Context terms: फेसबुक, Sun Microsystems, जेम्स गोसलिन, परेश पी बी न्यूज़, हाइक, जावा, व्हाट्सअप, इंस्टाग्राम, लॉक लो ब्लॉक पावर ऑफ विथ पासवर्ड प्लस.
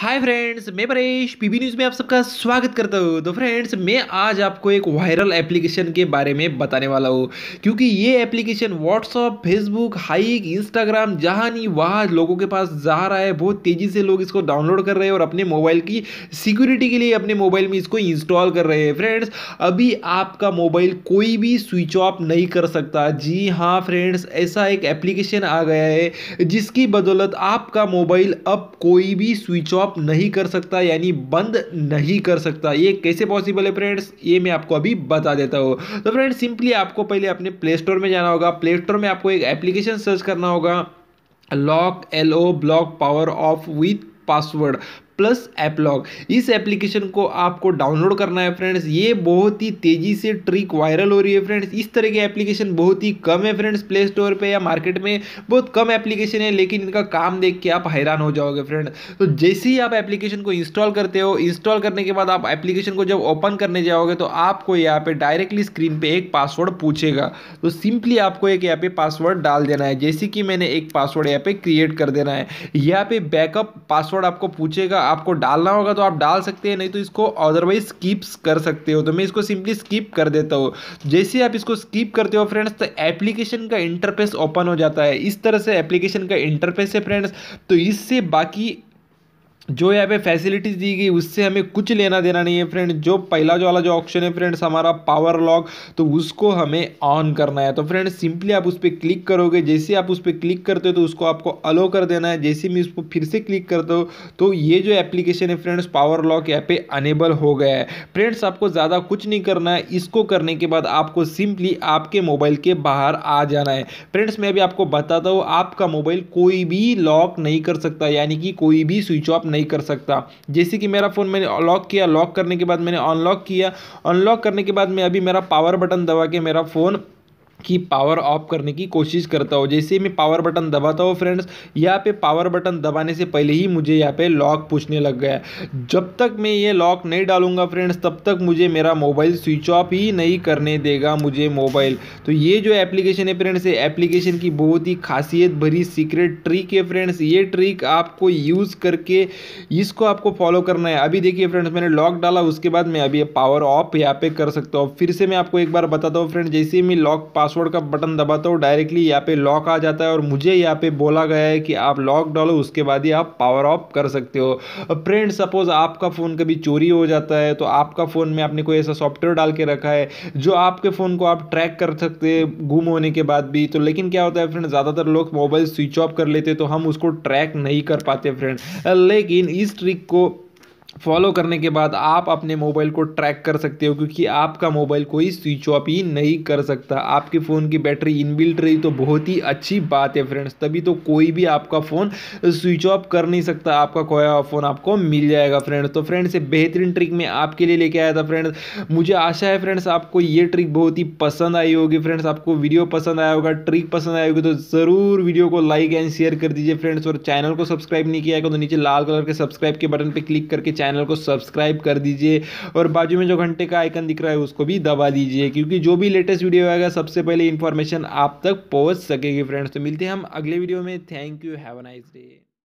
Hi friends, मैं परेश पी बी न्यूज़ में आप सबका स्वागत करता हूँ। तो फ्रेंड्स, मैं आज आपको एक वायरल एप्लीकेशन के बारे में बताने वाला हूँ, क्योंकि ये application व्हाट्सअप, फेसबुक, हाइक, इंस्टाग्राम जहाँ नहीं वहाँ लोगों के पास जा रहा है। बहुत तेज़ी से लोग इसको डाउनलोड कर रहे हैं और अपने मोबाइल की सिक्योरिटी के लिए अपने मोबाइल में इसको इंस्टॉल कर रहे हैं। फ्रेंड्स, अभी आपका मोबाइल कोई भी स्विच ऑफ नहीं कर सकता। जी हाँ फ्रेंड्स, ऐसा एक एप्लीकेशन आ गया है जिसकी बदौलत आपका मोबाइल अब कोई भी स्विच ऑफ नहीं कर सकता, यानी बंद नहीं कर सकता। ये कैसे पॉसिबल है फ्रेंड्स, ये मैं आपको अभी बता देता हूँ। तो फ्रेंड्स, सिंपली आपको पहले अपने प्ले स्टोर में जाना होगा। प्ले स्टोर में आपको एक एप्लीकेशन सर्च करना होगा, लॉक लो ब्लॉक पावर ऑफ विथ पासवर्ड प्लस app lock. इस एप्लीकेशन को आपको डाउनलोड करना है फ्रेंड्स। ये बहुत ही तेज़ी से ट्रिक वायरल हो रही है फ्रेंड्स। इस तरह की एप्लीकेशन बहुत ही कम है फ्रेंड्स, प्ले स्टोर पे या मार्केट में बहुत कम एप्लीकेशन है, लेकिन इनका काम देख के आप हैरान हो जाओगे फ्रेंड्स। तो जैसे ही आप एप्लीकेशन को इंस्टॉल करते हो, इंस्टॉल करने के बाद आप एप्लीकेशन को जब ओपन करने जाओगे तो आपको यहाँ पर डायरेक्टली स्क्रीन पर एक पासवर्ड पूछेगा। तो सिंपली आपको एक यहाँ पे पासवर्ड डाल देना है, जैसे कि मैंने एक पासवर्ड यहाँ पर क्रिएट कर देना है। यहाँ पे बैकअप पासवर्ड आपको पूछेगा, आपको डालना होगा तो आप डाल सकते हैं, नहीं तो इसको अदरवाइज स्किप कर सकते हो। तो मैं इसको सिंपली स्किप कर देता हूँ। जैसे आप इसको स्किप करते हो फ्रेंड्स, तो एप्लीकेशन का इंटरफेस ओपन हो जाता है। इस तरह से एप्लीकेशन का इंटरफेस है फ्रेंड्स। तो इससे बाकी जो यहाँ पे फैसिलिटीज़ दी गई उससे हमें कुछ लेना देना नहीं है फ्रेंड्स। जो पहला जो वाला जो ऑप्शन है फ्रेंड्स हमारा पावर लॉक, तो उसको हमें ऑन करना है। तो फ्रेंड्स, सिंपली आप उस पर क्लिक करोगे। जैसे आप उस पर क्लिक करते हो तो उसको आपको अलो कर देना है। जैसे मैं उसको फिर से क्लिक करता हूँ तो ये जो एप्लीकेशन है फ्रेंड्स, पावर लॉक यहाँ पर अनेबल हो गया है। फ्रेंड्स, आपको ज़्यादा कुछ नहीं करना है। इसको करने के बाद आपको सिंपली आपके मोबाइल के बाहर आ जाना है। फ्रेंड्स, मैं अभी आपको बताता हूँ, आपका मोबाइल कोई भी लॉक नहीं कर सकता, यानी कि कोई भी स्विच ऑफ नहीं कर सकता। जैसे कि मेरा फ़ोन मैंने लॉक किया, लॉक करने के बाद मैंने अनलॉक किया, अनलॉक करने के बाद मैं अभी मेरा पावर बटन दबा के मेरा फ़ोन की पावर ऑफ करने की कोशिश करता हूँ। जैसे मैं पावर बटन दबाता हूँ फ्रेंड्स, यहाँ पे पावर बटन दबाने से पहले ही मुझे यहाँ पे लॉक पूछने लग गया है। जब तक मैं ये लॉक नहीं डालूंगा फ्रेंड्स, तब तक मुझे मेरा मोबाइल स्विच ऑफ ही नहीं करने देगा मुझे मोबाइल। तो ये जो एप्लीकेशन है फ्रेंड्स, ये एप्लीकेशन की बहुत ही खासियत भरी सीक्रेट ट्रिक है फ्रेंड्स। ये ट्रिक आपको यूज़ करके इसको आपको फॉलो करना है। अभी देखिए फ्रेंड्स, मैंने लॉक डाला, उसके बाद मैं अभी पावर ऑफ यहाँ पे कर सकता हूँ। फिर से मैं आपको एक बार बताता हूँ फ्रेंड्स, जैसे मैं लॉक पासवर्ड का बटन दबाता हूँ डायरेक्टली यहाँ पे लॉक आ जाता है और मुझे यहाँ पे बोला गया है कि आप लॉक डालो, उसके बाद ही आप पावर ऑफ कर सकते हो। फ्रेंड्स, सपोज आपका फ़ोन कभी चोरी हो जाता है तो आपका फ़ोन में आपने कोई ऐसा सॉफ्टवेयर डाल के रखा है जो आपके फ़ोन को आप ट्रैक कर सकते हैं गुम होने के बाद भी। तो लेकिन क्या होता है फ्रेंड्स, ज़्यादातर लोग मोबाइल स्विच ऑफ कर लेते तो हम उसको ट्रैक नहीं कर पाते फ्रेंड। लेकिन इस ट्रिक को फॉलो करने के बाद आप अपने मोबाइल को ट्रैक कर सकते हो, क्योंकि आपका मोबाइल कोई स्विच ऑफ ही नहीं कर सकता। आपके फ़ोन की बैटरी इनबिल्ट रही तो बहुत ही अच्छी बात है फ्रेंड्स, तभी तो कोई भी आपका फ़ोन स्विच ऑफ कर नहीं सकता। आपका खोया फ़ोन आपको मिल जाएगा फ्रेंड्स। तो फ्रेंड्स, ये बेहतरीन ट्रिक मैं आपके लिए लेके आया था फ्रेंड्स। मुझे आशा है फ्रेंड्स आपको ये ट्रिक बहुत ही पसंद आई होगी। फ्रेंड्स, आपको वीडियो पसंद आया होगा, ट्रिक पसंद आई होगी, तो ज़रूर वीडियो को लाइक एंड शेयर कर दीजिए फ्रेंड्स। और चैनल को सब्सक्राइब नहीं किया है तो नीचे लाल कलर के सब्सक्राइब के बटन पर क्लिक करके चैनल को सब्सक्राइब कर दीजिए और बाजू में जो घंटे का आइकन दिख रहा है उसको भी दबा दीजिए, क्योंकि जो भी लेटेस्ट वीडियो आएगा सबसे पहले इन्फॉर्मेशन आप तक पहुंच सकेगी फ्रेंड्स। तो मिलते हैं हम अगले वीडियो में। Thank you, have a nice day.